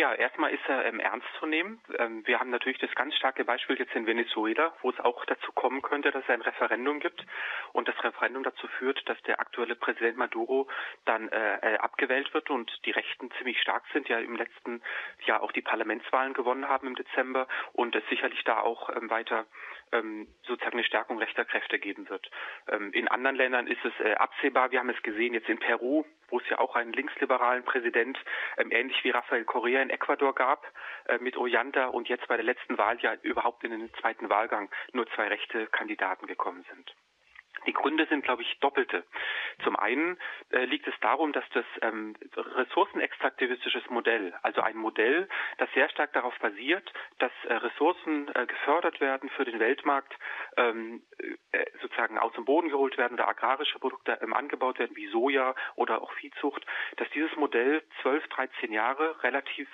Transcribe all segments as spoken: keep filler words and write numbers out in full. Ja, erstmal ist er ähm, ernst zu nehmen. Ähm, wir haben natürlich das ganz starke Beispiel jetzt in Venezuela, wo es auch dazu kommen könnte, dass es ein Referendum gibt und das Referendum dazu führt, dass der aktuelle Präsident Maduro dann äh, abgewählt wird und die Rechten ziemlich stark sind, ja im letzten Jahr auch die Parlamentswahlen gewonnen haben im Dezember und es sicherlich da auch ähm, weiter ähm, sozusagen eine Stärkung rechter Kräfte geben wird. Ähm, in anderen Ländern ist es äh, absehbar. Wir haben es gesehen jetzt in Peru, wo es ja auch einen linksliberalen Präsident, ähm, ähnlich wie Rafael Correa in Ecuador gab, äh, mit Ollanta und jetzt bei der letzten Wahl ja überhaupt in den zweiten Wahlgang nur zwei rechte Kandidaten gekommen sind. Die Gründe sind, glaube ich, doppelte. Zum einen äh, liegt es darum, dass das ähm, ressourcenextraktivistisches Modell, also ein Modell, das sehr stark darauf basiert, dass äh, Ressourcen äh, gefördert werden für den Weltmarkt, ähm, äh, sozusagen aus dem Boden geholt werden oder agrarische Produkte ähm, angebaut werden, wie Soja oder auch Viehzucht, dass dieses Modell zwölf, dreizehn Jahre relativ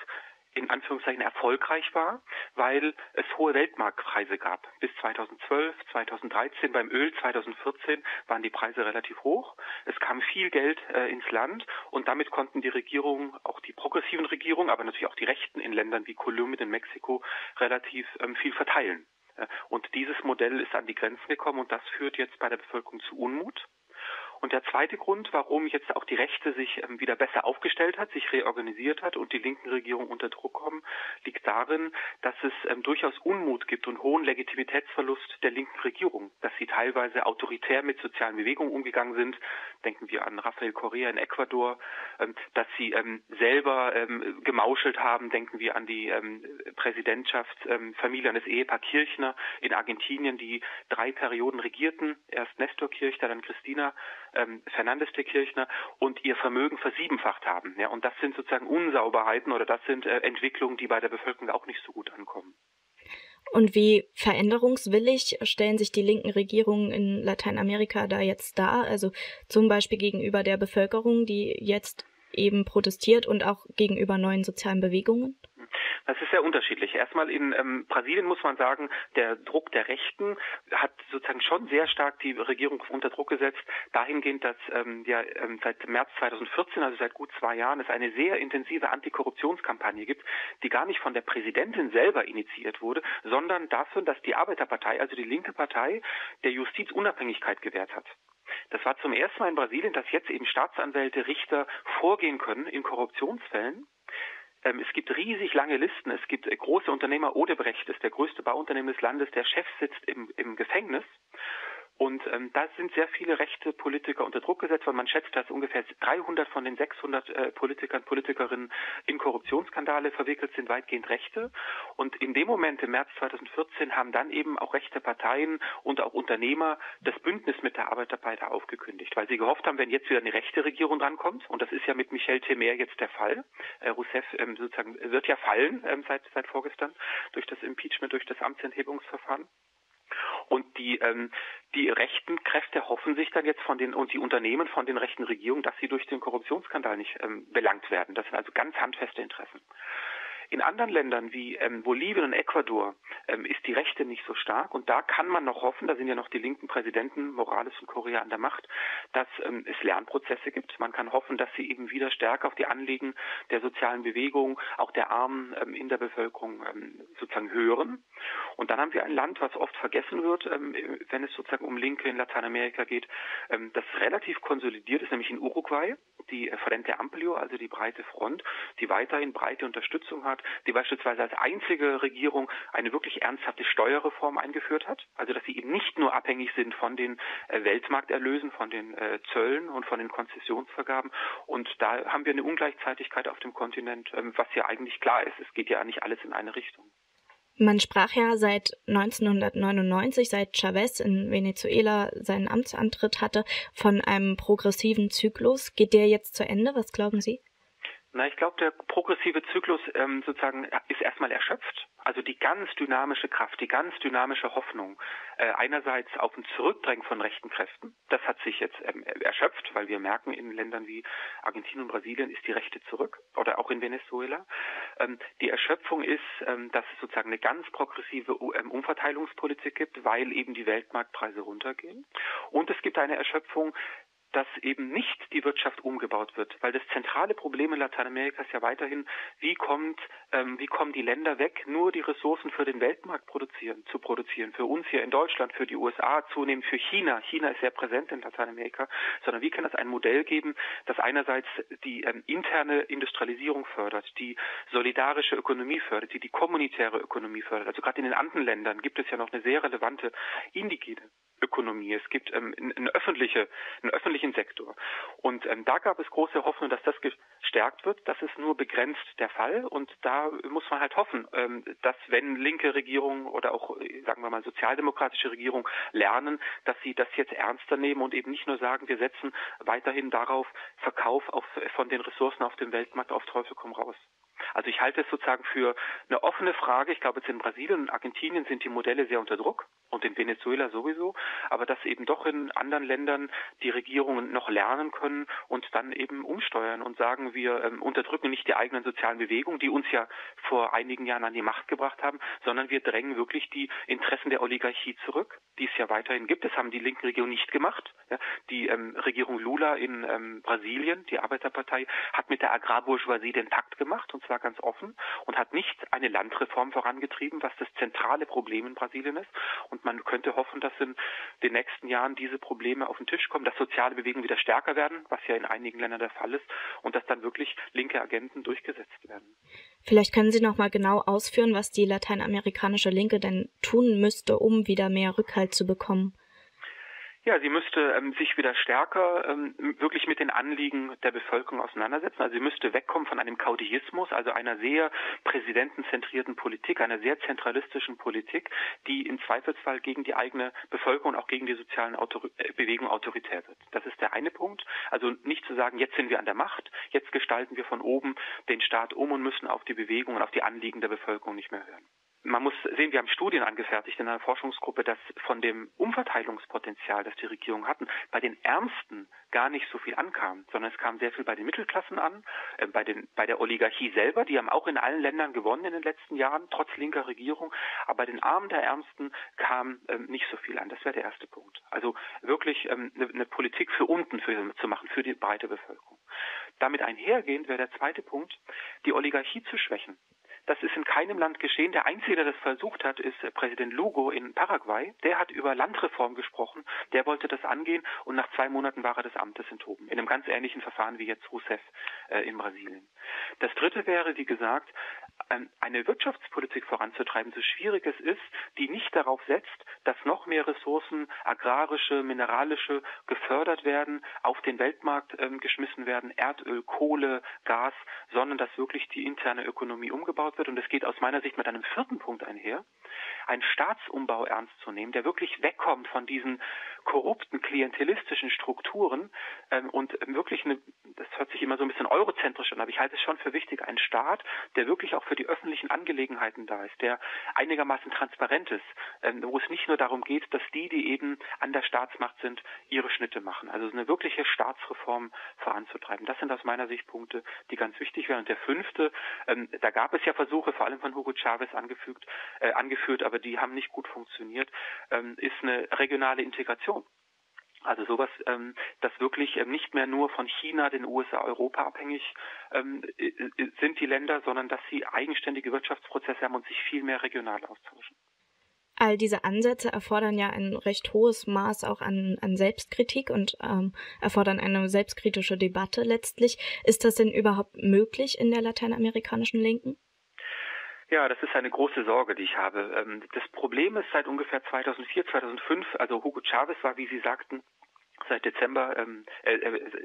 in Anführungszeichen erfolgreich war, weil es hohe Weltmarktpreise gab. Bis zweitausendzwölf, zweitausenddreizehn, beim Öl zweitausendvierzehn waren die Preise relativ hoch. Es kam viel Geld äh, ins Land und damit konnten die Regierungen, auch die progressiven Regierungen, aber natürlich auch die Rechten in Ländern wie Kolumbien und Mexiko relativ ähm, viel verteilen. Äh, und dieses Modell ist an die Grenzen gekommen und das führt jetzt bei der Bevölkerung zu Unmut. Und der zweite Grund, warum jetzt auch die Rechte sich ähm, wieder besser aufgestellt hat, sich reorganisiert hat und die linken Regierungen unter Druck kommen, liegt darin, dass es ähm, durchaus Unmut gibt und hohen Legitimitätsverlust der linken Regierung, dass sie teilweise autoritär mit sozialen Bewegungen umgegangen sind, denken wir an Rafael Correa in Ecuador, ähm, dass sie ähm, selber ähm, gemauschelt haben, denken wir an die ähm, Präsidentschaftsfamilie ähm, des Ehepaar Kirchner in Argentinien, die drei Perioden regierten, erst Nestor Kirchner, dann Cristina Fernández de Kirchner und ihr Vermögen versiebenfacht haben. Ja, und das sind sozusagen Unsauberheiten oder das sind äh, Entwicklungen, die bei der Bevölkerung auch nicht so gut ankommen. Und wie veränderungswillig stellen sich die linken Regierungen in Lateinamerika da jetzt dar? Also zum Beispiel gegenüber der Bevölkerung, die jetzt eben protestiert und auch gegenüber neuen sozialen Bewegungen? Das ist sehr unterschiedlich. Erstmal in ähm, Brasilien muss man sagen, der Druck der Rechten hat sozusagen schon sehr stark die Regierung unter Druck gesetzt, dahingehend, dass ähm, ja, ähm, seit März zweitausendvierzehn, also seit gut zwei Jahren, es eine sehr intensive Antikorruptionskampagne gibt, die gar nicht von der Präsidentin selber initiiert wurde, sondern dafür, dass die Arbeiterpartei, also die linke Partei, der Justiz Unabhängigkeit gewährt hat. Das war zum ersten Mal in Brasilien, dass jetzt eben Staatsanwälte, Richter vorgehen können in Korruptionsfällen. Es gibt riesig lange Listen, es gibt große Unternehmer, Odebrecht ist der größte Bauunternehmen des Landes, der Chef sitzt im, im Gefängnis. Und ähm, da sind sehr viele rechte Politiker unter Druck gesetzt worden. Man schätzt, dass ungefähr dreihundert von den sechshundert äh, Politikern, Politikerinnen in Korruptionsskandale verwickelt sind, weitgehend Rechte. Und in dem Moment, im März zweitausendvierzehn, haben dann eben auch rechte Parteien und auch Unternehmer das Bündnis mit der Arbeiterpartei aufgekündigt, weil sie gehofft haben, wenn jetzt wieder eine rechte Regierung drankommt, und das ist ja mit Michel Temer jetzt der Fall, äh, Rousseff ähm, sozusagen wird ja fallen ähm, seit, seit vorgestern durch das Impeachment, durch das Amtsenthebungsverfahren. Und die, ähm, die rechten Kräfte hoffen sich dann jetzt von den, und die Unternehmen von den rechten Regierungen, dass sie durch den Korruptionsskandal nicht ähm, belangt werden. Das sind also ganz handfeste Interessen. In anderen Ländern wie ähm, Bolivien und Ecuador ähm, ist die Rechte nicht so stark und da kann man noch hoffen, da sind ja noch die linken Präsidenten Morales und Correa an der Macht, dass ähm, es Lernprozesse gibt. Man kann hoffen, dass sie eben wieder stärker auf die Anliegen der sozialen Bewegung, auch der Armen ähm, in der Bevölkerung ähm, sozusagen hören. Und dann haben wir ein Land, was oft vergessen wird, ähm, wenn es sozusagen um Linke in Lateinamerika geht, ähm, das relativ konsolidiert ist, nämlich in Uruguay, die Frente Amplio, also die breite Front, die weiterhin breite Unterstützung hat, die beispielsweise als einzige Regierung eine wirklich ernsthafte Steuerreform eingeführt hat, also dass sie eben nicht nur abhängig sind von den Weltmarkterlösen, von den Zöllen und von den Konzessionsvergaben. Und da haben wir eine Ungleichzeitigkeit auf dem Kontinent, was ja eigentlich klar ist. Es geht ja nicht alles in eine Richtung. Man sprach ja seit neunzehnhundertneunundneunzig, seit Chavez in Venezuela seinen Amtsantritt hatte, von einem progressiven Zyklus. Geht der jetzt zu Ende? Was glauben Sie? Na, ich glaube, der progressive Zyklus ähm, sozusagen ist erstmal erschöpft. Also die ganz dynamische Kraft, die ganz dynamische Hoffnung, äh, einerseits auf ein Zurückdrängen von rechten Kräften, das hat sich jetzt ähm, erschöpft, weil wir merken, in Ländern wie Argentinien und Brasilien ist die Rechte zurück, oder auch in Venezuela. Ähm, die Erschöpfung ist, ähm, dass es sozusagen eine ganz progressive ähm, Umverteilungspolitik gibt, weil eben die Weltmarktpreise runtergehen. Und es gibt eine Erschöpfung dass eben nicht die Wirtschaft umgebaut wird, weil das zentrale Problem in Lateinamerika ist ja weiterhin, wie kommt, ähm, wie kommen die Länder weg, nur die Ressourcen für den Weltmarkt produzieren, zu produzieren, für uns hier in Deutschland, für die U S A, zunehmend für China. China ist sehr präsent in Lateinamerika, sondern wie kann es ein Modell geben, das einerseits die ähm, interne Industrialisierung fördert, die solidarische Ökonomie fördert, die die kommunitäre Ökonomie fördert. Also gerade in den Andenländern gibt es ja noch eine sehr relevante indigene Ökonomie. Es gibt ähm, eine öffentliche, einen öffentlichen Sektor. Und ähm, da gab es große Hoffnung, dass das gestärkt wird. Das ist nur begrenzt der Fall. Und da muss man halt hoffen, ähm, dass wenn linke Regierungen oder auch, sagen wir mal, sozialdemokratische Regierungen lernen, dass sie das jetzt ernster nehmen und eben nicht nur sagen, wir setzen weiterhin darauf, Verkauf auf, von den Ressourcen auf dem Weltmarkt auf Teufel komm raus. Also ich halte es sozusagen für eine offene Frage. Ich glaube, jetzt in Brasilien und Argentinien sind die Modelle sehr unter Druck und in Venezuela sowieso, aber dass eben doch in anderen Ländern die Regierungen noch lernen können und dann eben umsteuern und sagen, wir ähm, unterdrücken nicht die eigenen sozialen Bewegungen, die uns ja vor einigen Jahren an die Macht gebracht haben, sondern wir drängen wirklich die Interessen der Oligarchie zurück, die es ja weiterhin gibt. Das haben die linken Regierungen nicht gemacht. Ja, die ähm, Regierung Lula in ähm, Brasilien, die Arbeiterpartei, hat mit der Agrarbourgeoisie den Pakt gemacht, und zwar ganz offen, und hat nicht eine Landreform vorangetrieben, was das zentrale Problem in Brasilien ist. Und man könnte hoffen, dass in den nächsten Jahren diese Probleme auf den Tisch kommen, dass soziale Bewegungen wieder stärker werden, was ja in einigen Ländern der Fall ist, und dass dann wirklich linke Agenten durchgesetzt werden. Vielleicht können Sie noch mal genau ausführen, was die lateinamerikanische Linke denn tun müsste, um wieder mehr Rückhalt zu bekommen. Ja, sie müsste ähm, sich wieder stärker ähm, wirklich mit den Anliegen der Bevölkerung auseinandersetzen. Also sie müsste wegkommen von einem Caudillismus, also einer sehr präsidentenzentrierten Politik, einer sehr zentralistischen Politik, die im Zweifelsfall gegen die eigene Bevölkerung und auch gegen die sozialen Autor- äh, Bewegung autoritär wird. Das ist der eine Punkt. Also nicht zu sagen, jetzt sind wir an der Macht, jetzt gestalten wir von oben den Staat um und müssen auf die Bewegung und auf die Anliegen der Bevölkerung nicht mehr hören. Man muss sehen, wir haben Studien angefertigt in einer Forschungsgruppe, dass von dem Umverteilungspotenzial, das die Regierungen hatten, bei den Ärmsten gar nicht so viel ankam, sondern es kam sehr viel bei den Mittelklassen an, äh, bei den, bei der Oligarchie selber, die haben auch in allen Ländern gewonnen in den letzten Jahren, trotz linker Regierung, aber bei den Armen der Ärmsten kam ähm, nicht so viel an. Das wäre der erste Punkt. Also wirklich ähm, eine, eine Politik für unten für, zu machen, für die breite Bevölkerung. Damit einhergehend wäre der zweite Punkt, die Oligarchie zu schwächen. Das ist in keinem Land geschehen. Der Einzige, der das versucht hat, ist Präsident Lugo in Paraguay. Der hat über Landreform gesprochen. Der wollte das angehen und nach zwei Monaten war er des Amtes enthoben. In einem ganz ähnlichen Verfahren wie jetzt Rousseff äh, in Brasilien. Das Dritte wäre, wie gesagt, eine Wirtschaftspolitik voranzutreiben, so schwierig es ist, die nicht darauf setzt, dass noch mehr Ressourcen, agrarische, mineralische, gefördert werden, auf den Weltmarkt ähm, geschmissen werden, Erdöl, Kohle, Gas, sondern dass wirklich die interne Ökonomie umgebaut wird. Und das geht aus meiner Sicht mit einem vierten Punkt einher, einen Staatsumbau ernst zu nehmen, der wirklich wegkommt von diesen korrupten, klientelistischen Strukturen ähm, und wirklich, eine, das hört sich immer so ein bisschen eurozentrisch an, aber ich halte es schon für wichtig, ein Staat, der wirklich auch für die öffentlichen Angelegenheiten da ist, der einigermaßen transparent ist, ähm, wo es nicht nur darum geht, dass die, die eben an der Staatsmacht sind, ihre Schnitte machen. Also eine wirkliche Staatsreform voranzutreiben. Das sind aus meiner Sicht Punkte, die ganz wichtig wären. Und der fünfte, ähm, da gab es ja Versuche, vor allem von Hugo Chavez angefügt, äh, angeführt, aber die haben nicht gut funktioniert, ähm, ist eine regionale Integration. Also sowas, ähm, das wirklich ähm, nicht mehr nur von China, den U S A, Europa abhängig ähm, sind die Länder, sondern dass sie eigenständige Wirtschaftsprozesse haben und sich viel mehr regional austauschen. All diese Ansätze erfordern ja ein recht hohes Maß auch an, an Selbstkritik und ähm, erfordern eine selbstkritische Debatte letztlich. Ist das denn überhaupt möglich in der lateinamerikanischen Linken? Ja, das ist eine große Sorge, die ich habe. Das Problem ist seit ungefähr zweitausendvier, zweitausendfünf, also Hugo Chavez war, wie Sie sagten, seit Dezember, äh,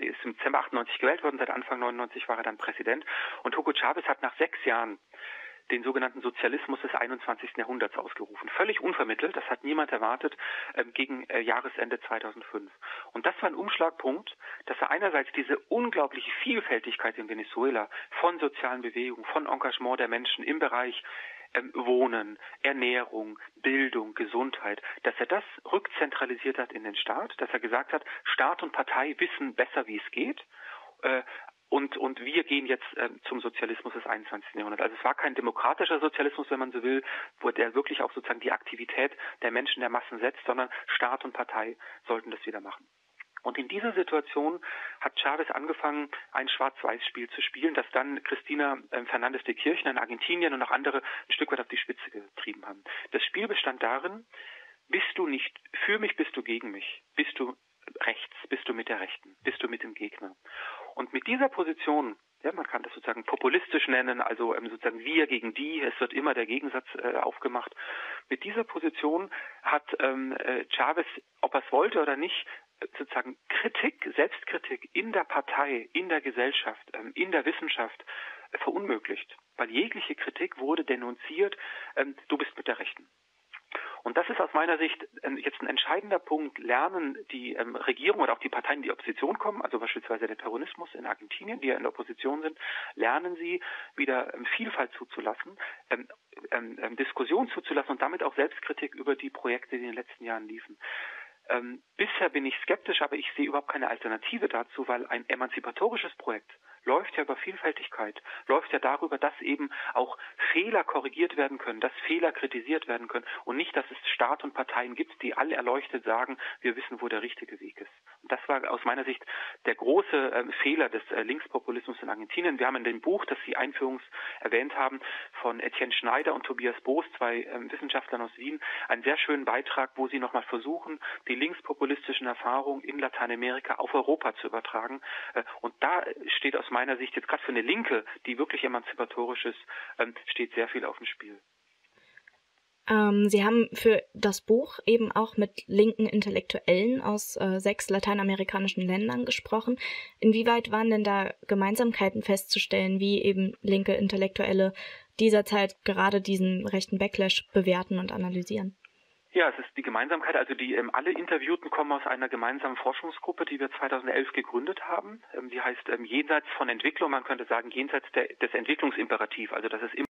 ist im Dezember achtundneunzig gewählt worden, seit Anfang neunundneunzig war er dann Präsident. Und Hugo Chavez hat nach sechs Jahren den sogenannten Sozialismus des einundzwanzigsten Jahrhunderts ausgerufen. Völlig unvermittelt, das hat niemand erwartet, gegen Jahresende zweitausendfünf. Und das war ein Umschlagpunkt, dass er einerseits diese unglaubliche Vielfältigkeit in Venezuela von sozialen Bewegungen, von Engagement der Menschen im Bereich Ähm, Wohnen, Ernährung, Bildung, Gesundheit, dass er das rückzentralisiert hat in den Staat, dass er gesagt hat, Staat und Partei wissen besser, wie es geht, äh, Und, und wir gehen jetzt äh, zum Sozialismus des einundzwanzigsten Jahrhunderts. Also es war kein demokratischer Sozialismus, wenn man so will, wo der wirklich auch sozusagen die Aktivität der Menschen, der Massen setzt, sondern Staat und Partei sollten das wieder machen. Und in dieser Situation hat Chavez angefangen, ein Schwarz-Weiß-Spiel zu spielen, das dann Cristina Fernández de Kirchner in Argentinien und auch andere ein Stück weit auf die Spitze getrieben haben. Das Spiel bestand darin, bist du nicht für mich, bist du gegen mich, bist du rechts, bist du mit der Rechten, bist du mit dem Gegner. Und mit dieser Position, ja, man kann das sozusagen populistisch nennen, also ähm, sozusagen wir gegen die, es wird immer der Gegensatz äh, aufgemacht. Mit dieser Position hat ähm, äh, Chavez, ob er es wollte oder nicht, sozusagen Kritik, Selbstkritik in der Partei, in der Gesellschaft, in der Wissenschaft verunmöglicht. Weil jegliche Kritik wurde denunziert, du bist mit der Rechten. Und das ist aus meiner Sicht jetzt ein entscheidender Punkt. Lernen die Regierung oder auch die Parteien, die in die Opposition kommen, also beispielsweise der Peronismus in Argentinien, die ja in der Opposition sind, lernen sie wieder Vielfalt zuzulassen, Diskussion zuzulassen und damit auch Selbstkritik über die Projekte, die in den letzten Jahren liefen. Ähm, bisher bin ich skeptisch, aber ich sehe überhaupt keine Alternative dazu, weil ein emanzipatorisches Projekt läuft ja über Vielfältigkeit, läuft ja darüber, dass eben auch Fehler korrigiert werden können, dass Fehler kritisiert werden können und nicht, dass es Staat und Parteien gibt, die alle erleuchtet sagen, wir wissen, wo der richtige Weg ist. Und das war aus meiner Sicht der große äh, Fehler des äh, Linkspopulismus in Argentinien. Wir haben in dem Buch, das Sie einführungs erwähnt haben, von Etienne Schneider und Tobias Boos, zwei äh, Wissenschaftlern aus Wien, einen sehr schönen Beitrag, wo sie nochmal versuchen, die linkspopulistischen Erfahrungen in Lateinamerika auf Europa zu übertragen. Äh, und da steht aus meiner Sicht jetzt gerade für eine Linke, die wirklich emanzipatorisch ist, ähm, steht sehr viel auf dem Spiel. Ähm, Sie haben für das Buch eben auch mit linken Intellektuellen aus äh, sechs lateinamerikanischen Ländern gesprochen. Inwieweit waren denn da Gemeinsamkeiten festzustellen, wie eben linke Intellektuelle dieser Zeit gerade diesen rechten Backlash bewerten und analysieren? Ja, es ist die Gemeinsamkeit, also die ähm, alle Interviewten kommen aus einer gemeinsamen Forschungsgruppe, die wir zweitausendelf gegründet haben. Ähm, die heißt ähm, Jenseits von Entwicklung, man könnte sagen jenseits der, des Entwicklungsimperativ, also das ist immer